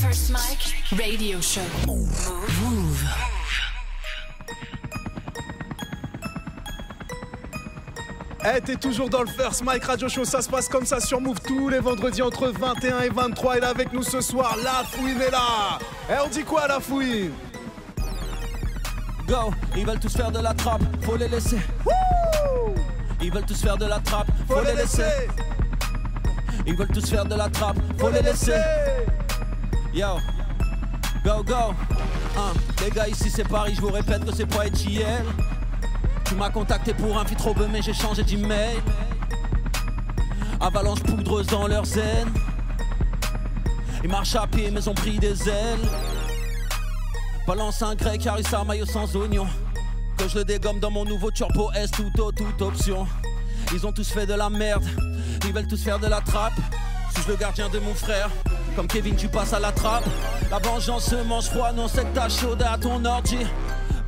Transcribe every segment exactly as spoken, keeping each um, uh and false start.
First Mike Radio Show. Mouv'. Hey, t'es toujours dans le First Mike Radio Show, ça se passe comme ça sur Mouv' tous les vendredis entre vingt et un et vingt-trois. Et là avec nous ce soir, La Fouine est là. Et hey, on dit quoi, La Fouine? Go, ils veulent tous faire de la trappe, faut les laisser. Woo! Ils veulent tous faire de la trappe, faut, faut les laisser. laisser. Ils veulent tous faire de la trappe, faut, faut les laisser. laisser. Yo, go go. Hein. Les gars, ici c'est Paris, je vous répète que c'est pas R T L. Tu m'as contacté pour un feat robeux, mais j'ai changé d'email. Avalanche poudreuse dans leur zen. Ils marchent à pied, mais ont pris des ailes. Balance un grec, harissa, maillot sans oignon. Que je le dégomme dans mon nouveau Turbo S, tout au, toute option. Ils ont tous fait de la merde, ils veulent tous faire de la trappe. Suis-je le gardien de mon frère? Comme Kevin, tu passes à la trappe. La vengeance se mange froid, non, c'est que t'as chaud à ton ordi.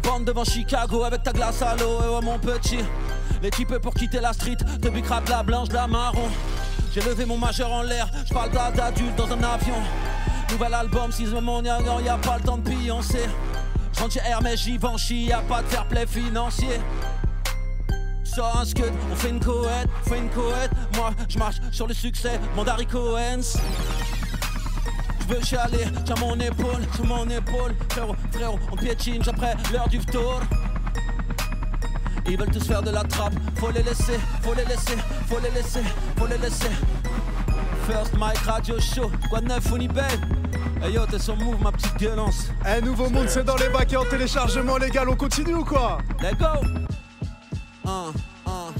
Bande devant Chicago avec ta glace à l'eau, oh mon petit. Les types pour quitter la street, te biquera de la blanche, de la marron. J'ai levé mon majeur en l'air, je parle d'adulte dans un avion. Nouvel album, six moments, y a pas le temps de Beyoncé. Sentier Hermès, Givenchy, y a pas de fair play financier. Sors un scud, on fait une cohète, fait une cohète. Moi, je marche sur le succès, Mandariko. Je veux chialer, tiens mon épaule, tiens mon épaule. Frérot, frérot, on piétine, j'apprends l'heure du tour. Ils veulent tous faire de la trappe, faut les laisser, faut les laisser, faut les laisser, faut les laisser. First Mike Radio Show, quoi de neuf, Unibay? Hey yo, t'es sur Mouv', ma petite violence. Eh, hey, Nouveau Monde, c'est dans les bacs et en téléchargement légal, on continue ou quoi? Let's go! Un, un.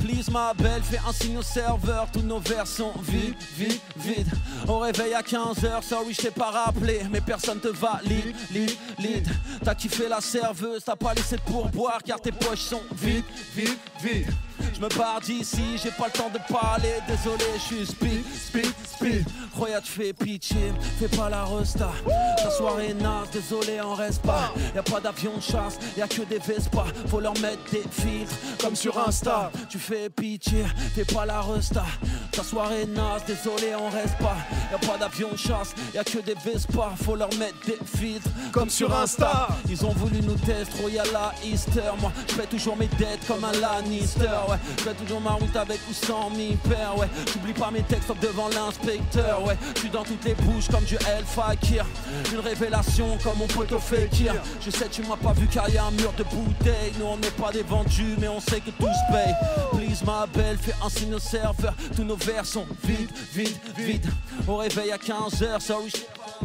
Please, ma belle, fais un signe au serveur, tous nos verres sont vides, vides, vides. On réveille à quinze heures, sorry, je t'ai pas rappelé, mais personne te valide, lead, lead. T'as kiffé la serveuse, t'as pas laissé de pourboire, car tes poches sont vides, vides, vides. Je me barre d'ici, j'ai pas le temps de parler, désolé, je suis speed, speed, speed. Roya, tu fais pitié, fais pas la resta. Ta soirée est naze, désolé, on reste pas. Y'a pas d'avion de chasse, y'a que des Vespa. Faut leur mettre des filtres, comme sur Insta. Tu fais pitié, fais pas la resta. Ta soirée est naze, désolé, on reste pas. Y'a pas d'avion de chasse, y'a que des Vespa. Faut leur mettre des filtres, comme sur Insta. Ils ont voulu nous tester, Roya, la Easter. Moi, je fais toujours mes dettes comme un Lannister. Ouais, je fais toujours ma route avec ou sans mi père. Ouais, j'oublie pas mes textes devant l'inspecteur. Ouais, je suis dans toutes les bouches comme du El Fakir. Une révélation comme mon pote au Fakir. Je sais tu m'as pas vu car y a un mur de bouteilles. Nous on n'est pas des vendus mais on sait que tout se paye. Please ma belle, fais un signe au serveur, tous nos verres sont vides, vides, vides. On réveille à quinze heures, sorry je sais pas,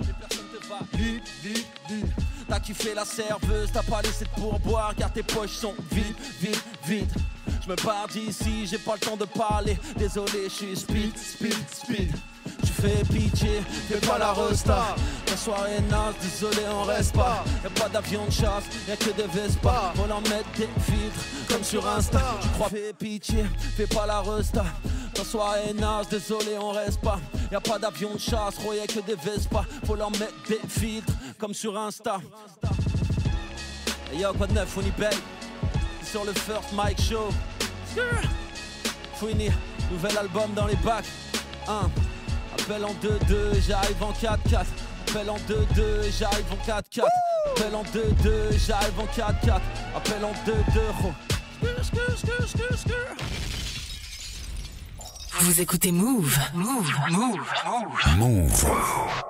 mais personne te va. Vide, vide, vide. T'as kiffé la serveuse, t'as pas laissé de pourboire car tes poches sont vides, vides, vides. Je me barre d'ici, j'ai pas le temps de parler. Désolé, je suis speed, speed, speed. Tu fais pitié, fais pas la resta. La soirée est naze, désolé, on reste pas. Y'a pas d'avion de chasse, y'a que des Vespa. Faut leur mettre des filtres, comme sur Insta. Tu crois, fais pitié, fais pas la resta. La soirée est naze, désolé, on reste pas. Y'a pas d'avion de chasse, Roya, y'a que des Vespa. Faut leur mettre des filtres, comme sur Insta. Hey yo, quoi de neuf, Unibay? Sur le First Mike Show. Fouine, nouvel album dans les bacs. un. Appel en deux deux, j'arrive en quatre quatre. Appel en deux deux, j'arrive en quatre quatre. Appel en deux deux, j'arrive en quatre quatre. Appel en deux deux. Vous écoutez Mouv', Mouv', Mouv', Mouv'. Mouv'.